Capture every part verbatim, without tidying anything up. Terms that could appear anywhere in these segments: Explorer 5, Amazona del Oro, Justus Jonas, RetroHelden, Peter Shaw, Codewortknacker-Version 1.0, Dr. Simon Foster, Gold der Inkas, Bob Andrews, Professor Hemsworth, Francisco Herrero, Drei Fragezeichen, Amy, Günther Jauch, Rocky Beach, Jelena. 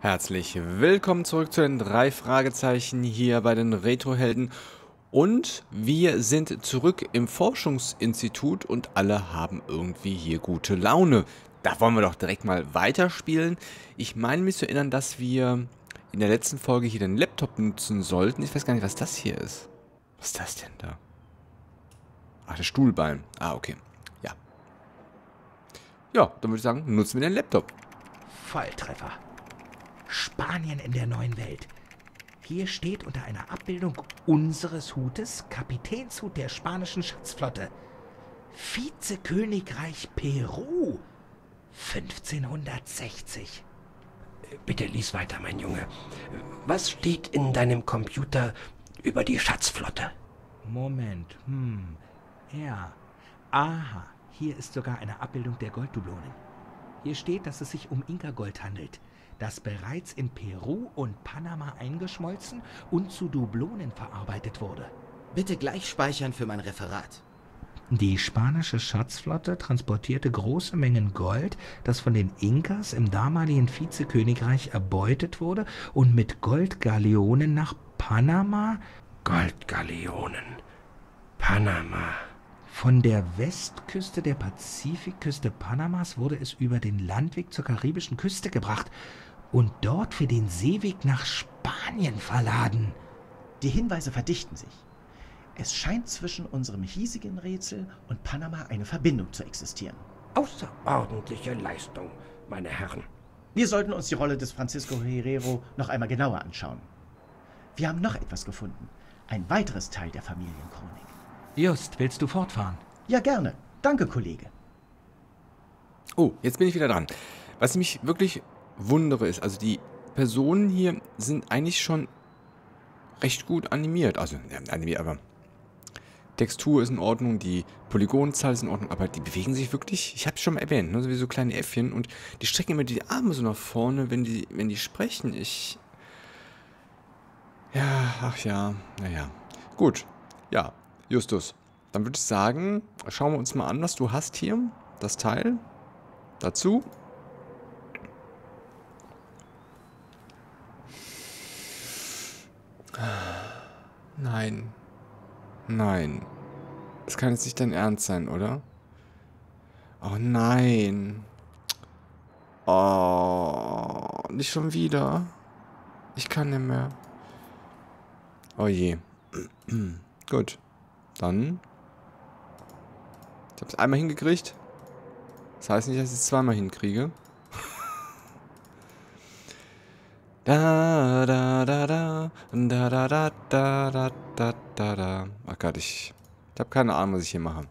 Herzlich willkommen zurück zu den drei Fragezeichen hier bei den RetroHelden. Und wir sind zurück im Forschungsinstitut und alle haben irgendwie hier gute Laune. Da wollen wir doch direkt mal weiterspielen. Ich meine mich zu erinnern, dass wir in der letzten Folge hier den Laptop nutzen sollten. Ich weiß gar nicht, was das hier ist. Was ist das denn da? Ach, der Stuhlbein. Ah, okay. Ja. Ja, dann würde ich sagen, nutzen wir den Laptop. Volltreffer. Spanien in der neuen Welt. Hier steht unter einer Abbildung unseres Hutes Kapitänshut der spanischen Schatzflotte. Vizekönigreich Peru. fünfzehnhundertsechzig. Bitte lies weiter, mein Junge. Was steht in deinem Computer über die Schatzflotte? Moment, hm, ja. Aha, hier ist sogar eine Abbildung der Golddublonen. Hier steht, dass es sich um Inka-Gold handelt, das bereits in Peru und Panama eingeschmolzen und zu Dublonen verarbeitet wurde. Bitte gleich speichern für mein Referat. Die spanische Schatzflotte transportierte große Mengen Gold, das von den Inkas im damaligen Vizekönigreich erbeutet wurde und mit Goldgaleonen nach Panama... Goldgaleonen... Panama... Von der Westküste der Pazifikküste Panamas wurde es über den Landweg zur karibischen Küste gebracht und dort für den Seeweg nach Spanien verladen. Die Hinweise verdichten sich. Es scheint zwischen unserem hiesigen Rätsel und Panama eine Verbindung zu existieren. Außerordentliche Leistung, meine Herren. Wir sollten uns die Rolle des Francisco Herrero noch einmal genauer anschauen. Wir haben noch etwas gefunden. Ein weiteres Teil der Familienchronik. Just, willst du fortfahren? Ja, gerne. Danke, Kollege. Oh, jetzt bin ich wieder dran. Was mich wirklich wundere ist, also die Personen hier sind eigentlich schon recht gut animiert. Also, ja, animiert, aber Textur ist in Ordnung, die Polygonzahl ist in Ordnung, aber die bewegen sich wirklich, ich habe es schon mal erwähnt, ne, so wie so kleine Äffchen, und die strecken immer die Arme so nach vorne, wenn die, wenn die sprechen. Ich... Ja, ach ja, naja. Gut, ja. Justus, dann würde ich sagen, schauen wir uns mal an, was du hast hier. Das Teil dazu. Nein. Nein. Das kann jetzt nicht dein Ernst sein, oder? Oh nein. Oh, nicht schon wieder. Ich kann nicht mehr. Oh je. Gut. Dann. Ich habe es einmal hingekriegt. Das heißt nicht, dass ich es zweimal hinkriege. Da, da, da, da, da, da, da, da, da, da, da. Ach Gott, ich, ich habe keine Ahnung, was ich hier mache.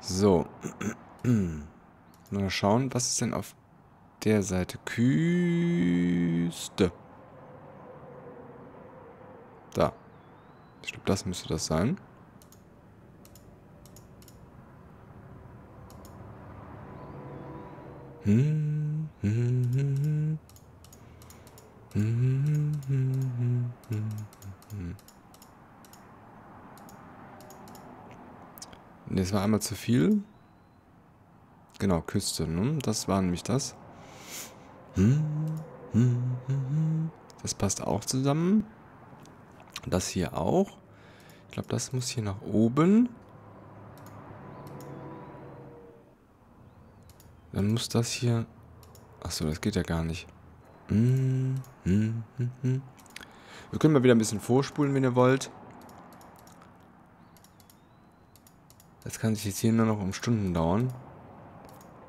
So. Mal schauen, was ist denn auf der Seite? Küste. Da. Ich glaube, das müsste das sein. Hm, hm, hm, hm, hm, hm, hm, hm. Das war einmal zu viel. Genau, Küste, ne? Das war nämlich das. Das passt auch zusammen. Das hier auch. Ich glaube, das muss hier nach oben. Dann muss das hier... Achso, das geht ja gar nicht. Wir können mal wieder ein bisschen vorspulen, wenn ihr wollt. Das kann sich jetzt hier nur noch um Stunden dauern.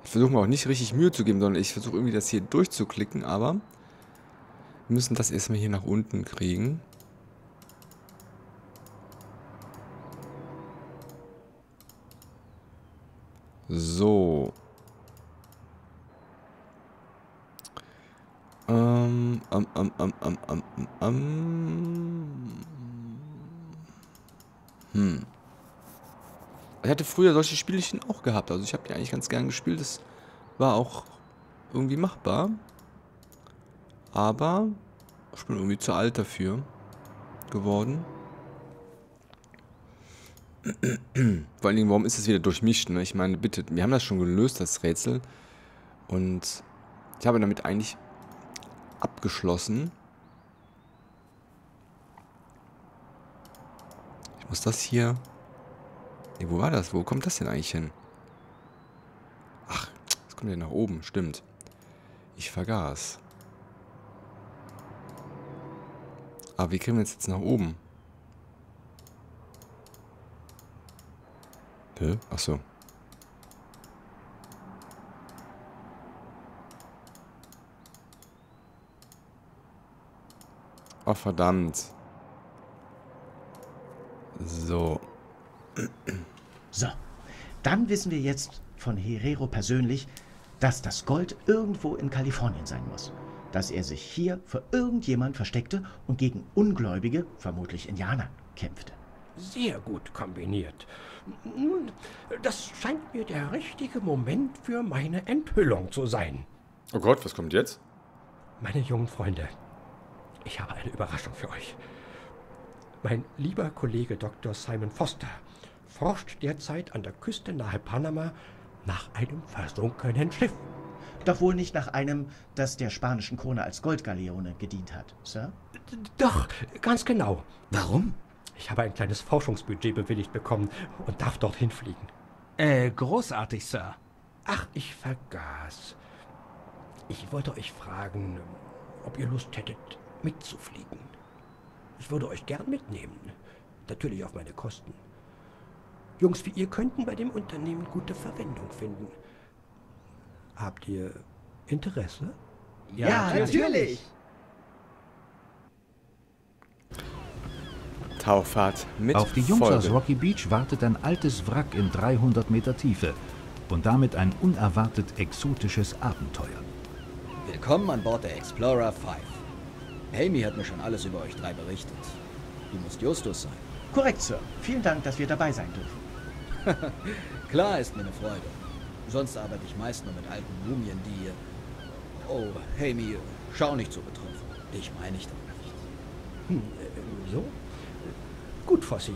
Ich versuche mir auch nicht richtig Mühe zu geben, sondern ich versuche irgendwie das hier durchzuklicken, aber wir müssen das erstmal hier nach unten kriegen. So. Ähm, ähm, ähm, ähm, ähm, ähm, ähm. Hm. Ich hatte früher solche Spielchen auch gehabt. Also ich habe die eigentlich ganz gern gespielt. Das war auch irgendwie machbar. Aber ich bin irgendwie zu alt dafür geworden. Vor allen Dingen, warum ist es wieder durchmischt? Ne? Ich meine, bitte, wir haben das schon gelöst, das Rätsel. Und ich habe damit eigentlich abgeschlossen. Ich muss das hier... Nee, wo war das? Wo kommt das denn eigentlich hin? Ach, das kommt ja nach oben, stimmt. Ich vergaß. Aber wie kriegen wir jetzt, jetzt nach oben? Hä? Ach so. Oh, verdammt. So. So. Dann wissen wir jetzt von Herrero persönlich, dass das Gold irgendwo in Kalifornien sein muss. Dass er sich hier für irgendjemand versteckte und gegen Ungläubige, vermutlich Indianer, kämpfte. Sehr gut kombiniert. Nun, das scheint mir der richtige Moment für meine Enthüllung zu sein. Oh Gott, was kommt jetzt? Meine jungen Freunde, ich habe eine Überraschung für euch. Mein lieber Kollege Doktor Simon Foster forscht derzeit an der Küste nahe Panama nach einem versunkenen Schiff. Doch wohl nicht nach einem, das der spanischen Krone als Goldgaleone gedient hat, Sir? Doch, ganz genau. Warum? Ich habe ein kleines Forschungsbudget bewilligt bekommen und darf dorthin fliegen. Äh, großartig, Sir. Ach, ich vergaß. Ich wollte euch fragen, ob ihr Lust hättet, mitzufliegen. Ich würde euch gern mitnehmen. Natürlich auf meine Kosten. Jungs wie ihr könnten bei dem Unternehmen gute Verwendung finden. Habt ihr Interesse? Ja, ja natürlich. natürlich! Tauffahrt mit Auf die Jungs Folge. Aus Rocky Beach wartet ein altes Wrack in dreihundert Meter Tiefe und damit ein unerwartet exotisches Abenteuer. Willkommen an Bord der Explorer fünf. Amy hat mir schon alles über euch drei berichtet. Du musst Justus sein. Korrekt, Sir. Vielen Dank, dass wir dabei sein dürfen. Klar, ist mir eine Freude. Sonst arbeite ich meist nur mit alten Mumien, die... Oh, Amy, schau nicht so betroffen. Ich meine ich doch nicht. Hm, äh, so? Gut, Fossi.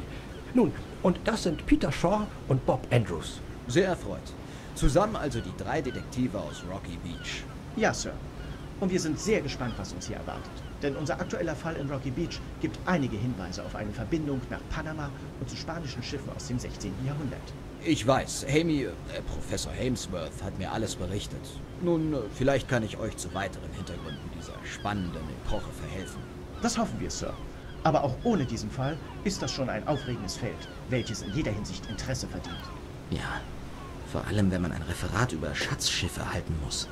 Nun, und das sind Peter Shaw und Bob Andrews. Sehr erfreut. Zusammen also die drei Detektive aus Rocky Beach. Ja, Sir. Und wir sind sehr gespannt, was uns hier erwartet. Denn unser aktueller Fall in Rocky Beach gibt einige Hinweise auf eine Verbindung nach Panama und zu spanischen Schiffen aus dem sechzehnten Jahrhundert. Ich weiß, Amy, äh, Professor Hemsworth hat mir alles berichtet. Nun, äh, vielleicht kann ich euch zu weiteren Hintergründen dieser spannenden Epoche verhelfen. Das hoffen wir, Sir. Aber auch ohne diesen Fall ist das schon ein aufregendes Feld, welches in jeder Hinsicht Interesse verdient. Ja, vor allem wenn man ein Referat über Schatzschiffe halten muss.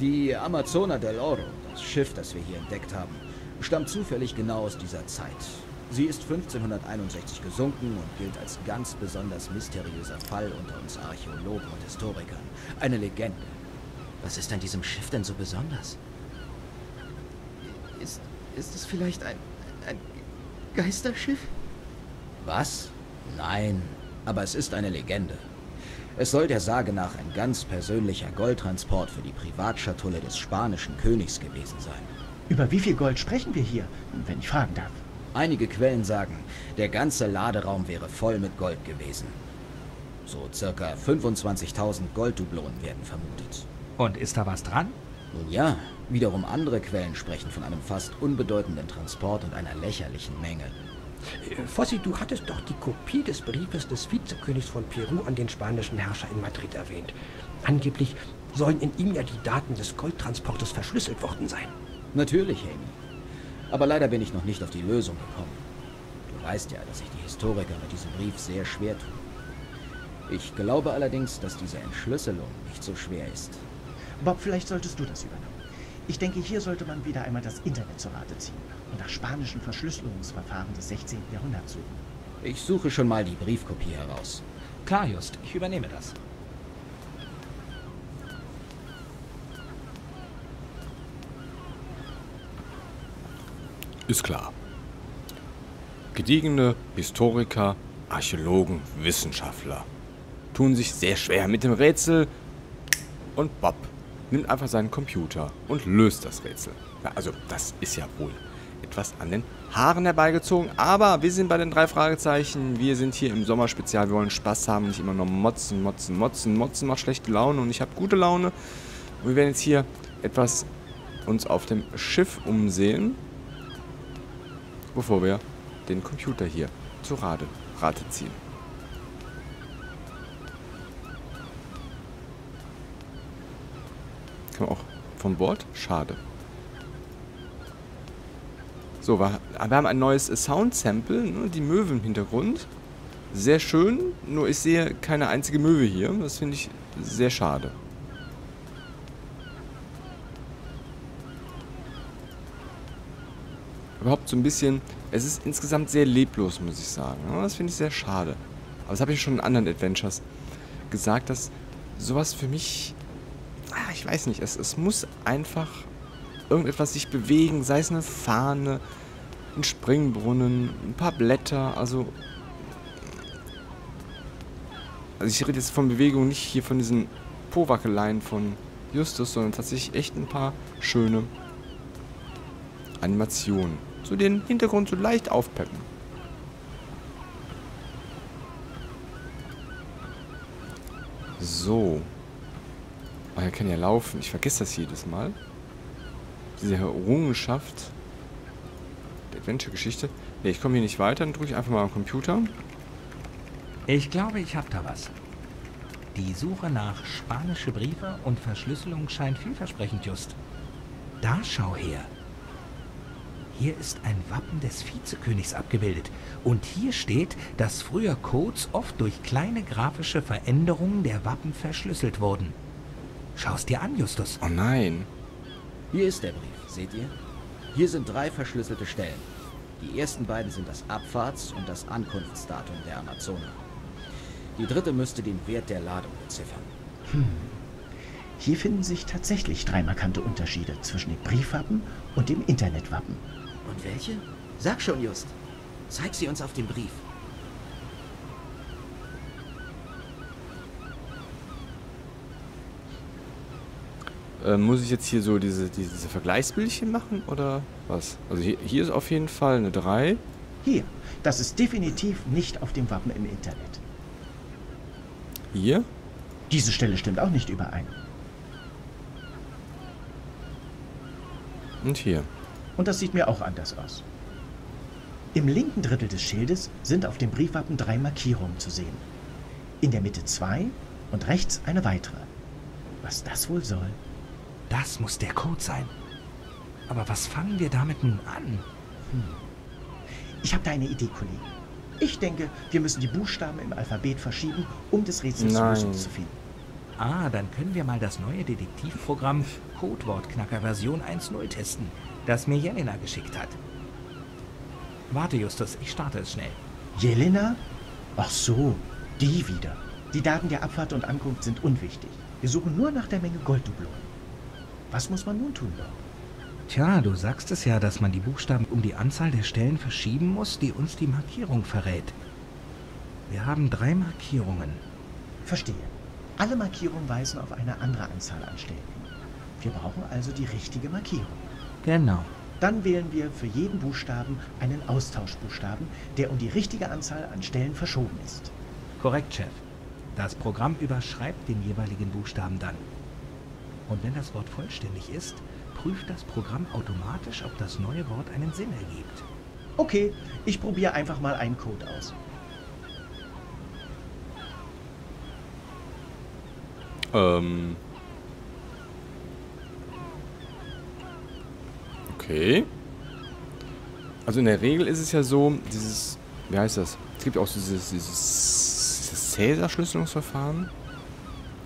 Die Amazona del Oro, das Schiff, das wir hier entdeckt haben, stammt zufällig genau aus dieser Zeit. Sie ist fünfzehnhunderteinundsechzig gesunken und gilt als ganz besonders mysteriöser Fall unter uns Archäologen und Historikern. Eine Legende. Was ist an diesem Schiff denn so besonders? Ist, ist es vielleicht ein, ein Geisterschiff? Was? Nein, aber es ist eine Legende. Es soll der Sage nach ein ganz persönlicher Goldtransport für die Privatschatulle des spanischen Königs gewesen sein. Über wie viel Gold sprechen wir hier, wenn ich fragen darf? Einige Quellen sagen, der ganze Laderaum wäre voll mit Gold gewesen. So circa fünfundzwanzigtausend Golddublonen werden vermutet. Und ist da was dran? Nun ja, wiederum andere Quellen sprechen von einem fast unbedeutenden Transport und einer lächerlichen Menge. Fossi, du hattest doch die Kopie des Briefes des Vizekönigs von Peru an den spanischen Herrscher in Madrid erwähnt. Angeblich sollen in ihm ja die Daten des Goldtransportes verschlüsselt worden sein. Natürlich, Amy. Aber leider bin ich noch nicht auf die Lösung gekommen. Du weißt ja, dass sich die Historiker mit diesem Brief sehr schwer tun. Ich glaube allerdings, dass diese Entschlüsselung nicht so schwer ist. Bob, vielleicht solltest du das übernehmen. Ich denke, hier sollte man wieder einmal das Internet zu Rate ziehen und nach spanischen Verschlüsselungsverfahren des sechzehnten Jahrhunderts suchen. Ich suche schon mal die Briefkopie heraus. Klar, Just, ich übernehme das. Ist klar. Gediegene Historiker, Archäologen, Wissenschaftler tun sich sehr schwer mit dem Rätsel und Bob nimmt einfach seinen Computer und löst das Rätsel. Ja, also das ist ja wohl etwas an den Haaren herbeigezogen. Aber wir sind bei den drei Fragezeichen. Wir sind hier im Sommerspezial. Wir wollen Spaß haben, nicht immer nur motzen, motzen, motzen. Motzen macht schlechte Laune und ich habe gute Laune. Und wir werden jetzt hier etwas uns auf dem Schiff umsehen, bevor wir den Computer hier zu Rate, Rate ziehen. Kann man auch von Bord? Schade. So, wir haben ein neues Sound-Sample, ne? Die Möwe im Hintergrund. Sehr schön, nur ich sehe keine einzige Möwe hier. Das finde ich sehr schade. Überhaupt so ein bisschen, es ist insgesamt sehr leblos, muss ich sagen. Das finde ich sehr schade. Aber das habe ich schon in anderen Adventures gesagt, dass sowas für mich, ah, ich weiß nicht, es, es muss einfach irgendetwas sich bewegen, sei es eine Fahne, ein Springbrunnen, ein paar Blätter, also also ich rede jetzt von Bewegung, nicht hier von diesen Powackeleien von Justus, sondern tatsächlich echt ein paar schöne Animationen. So den Hintergrund so leicht aufpeppen. So. Oh, er kann ja laufen. Ich vergesse das jedes Mal. Diese Errungenschaft der Adventure-Geschichte. Ne, ich komme hier nicht weiter. Dann drücke ich einfach mal am Computer. Ich glaube, ich habe da was. Die Suche nach spanische Briefe und Verschlüsselung scheint vielversprechend, Just. Da schau her. Hier ist ein Wappen des Vizekönigs abgebildet. Und hier steht, dass früher Codes oft durch kleine grafische Veränderungen der Wappen verschlüsselt wurden. Schau's dir an, Justus. Oh nein. Hier ist der Brief, seht ihr? Hier sind drei verschlüsselte Stellen. Die ersten beiden sind das Abfahrts- und das Ankunftsdatum der Amazona. Die dritte müsste den Wert der Ladung beziffern. Hm. Hier finden sich tatsächlich drei markante Unterschiede zwischen dem Briefwappen und dem Internetwappen. Und welche? Sag schon, Just. Zeig sie uns auf dem Brief. Äh, muss ich jetzt hier so diese, diese, diese Vergleichsbildchen machen, oder was? Also hier, hier ist auf jeden Fall eine drei. Hier. Das ist definitiv nicht auf dem Wappen im Internet. Hier? Diese Stelle stimmt auch nicht überein. Und hier. Und das sieht mir auch anders aus. Im linken Drittel des Schildes sind auf dem Briefwappen drei Markierungen zu sehen. In der Mitte zwei und rechts eine weitere. Was das wohl soll? Das muss der Code sein. Aber was fangen wir damit nun an? Hm. Ich habe da eine Idee, Kollege. Ich denke, wir müssen die Buchstaben im Alphabet verschieben, um das Rätsel zu lösen zu finden. Ah, dann können wir mal das neue Detektivprogramm Codewortknacker-Version eins punkt null testen, das mir Jelena geschickt hat. Warte, Justus, ich starte es schnell. Jelena? Ach so, die wieder. Die Daten der Abfahrt und Ankunft sind unwichtig. Wir suchen nur nach der Menge Golddublonen. Was muss man nun tun, Bob? Tja, du sagst es ja, dass man die Buchstaben um die Anzahl der Stellen verschieben muss, die uns die Markierung verrät. Wir haben drei Markierungen. Verstehe. Alle Markierungen weisen auf eine andere Anzahl an Stellen hin. Wir brauchen also die richtige Markierung. Genau. Dann wählen wir für jeden Buchstaben einen Austauschbuchstaben, der um die richtige Anzahl an Stellen verschoben ist. Korrekt, Chef. Das Programm überschreibt den jeweiligen Buchstaben dann. Und wenn das Wort vollständig ist, prüft das Programm automatisch, ob das neue Wort einen Sinn ergibt. Okay, ich probiere einfach mal einen Code aus. Ähm. Okay. Also in der Regel ist es ja so, dieses, wie heißt das? Es gibt auch dieses, dieses Cäsar-Schlüsselungsverfahren.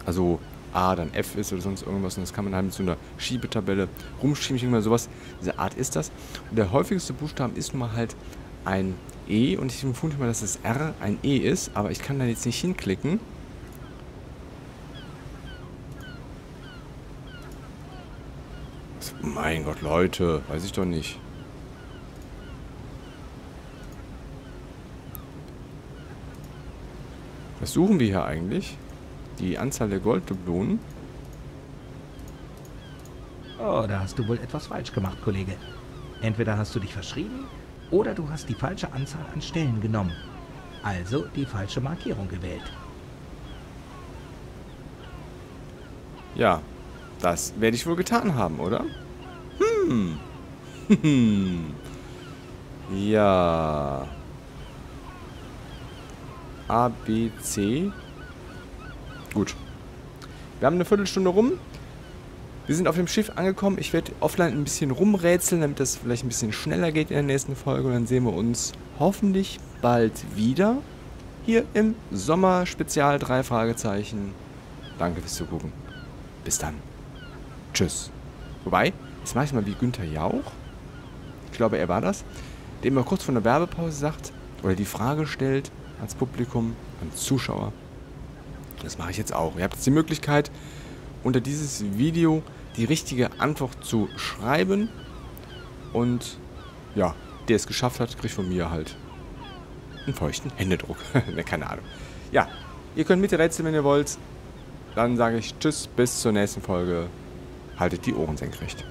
Also A, dann F ist oder sonst irgendwas. Und das kann man halt mit so einer Schiebetabelle rumschieben. Ich denke mal, sowas, diese Art ist das. Und der häufigste Buchstaben ist nun mal halt ein E. Und ich vermute mal, dass das R ein E ist. Aber ich kann da jetzt nicht hinklicken. Mein Gott, Leute. Weiß ich doch nicht. Was suchen wir hier eigentlich? Die Anzahl der Golddublonen. Oh, da hast du wohl etwas falsch gemacht, Kollege. Entweder hast du dich verschrieben oder du hast die falsche Anzahl an Stellen genommen, also die falsche Markierung gewählt. Ja, das werde ich wohl getan haben, oder? Hm. Hm. Ja. A, B, C. Gut. Wir haben eine Viertelstunde rum. Wir sind auf dem Schiff angekommen. Ich werde offline ein bisschen rumrätseln, damit das vielleicht ein bisschen schneller geht in der nächsten Folge. Und dann sehen wir uns hoffentlich bald wieder hier im Sommer-Spezial drei Fragezeichen. Danke fürs Zugucken. Bis dann. Tschüss. Wobei, jetzt mache ich mal wie Günther Jauch. Ich glaube, er war das. Der immer kurz vor der Werbepause sagt oder die Frage stellt ans Publikum, an Zuschauer. Das mache ich jetzt auch. Ihr habt jetzt die Möglichkeit, unter dieses Video die richtige Antwort zu schreiben. Und ja, der es geschafft hat, kriegt von mir halt einen feuchten Händedruck. Ne, keine Ahnung. Ja, ihr könnt miträtseln, wenn ihr wollt. Dann sage ich tschüss, bis zur nächsten Folge. Haltet die Ohren senkrecht.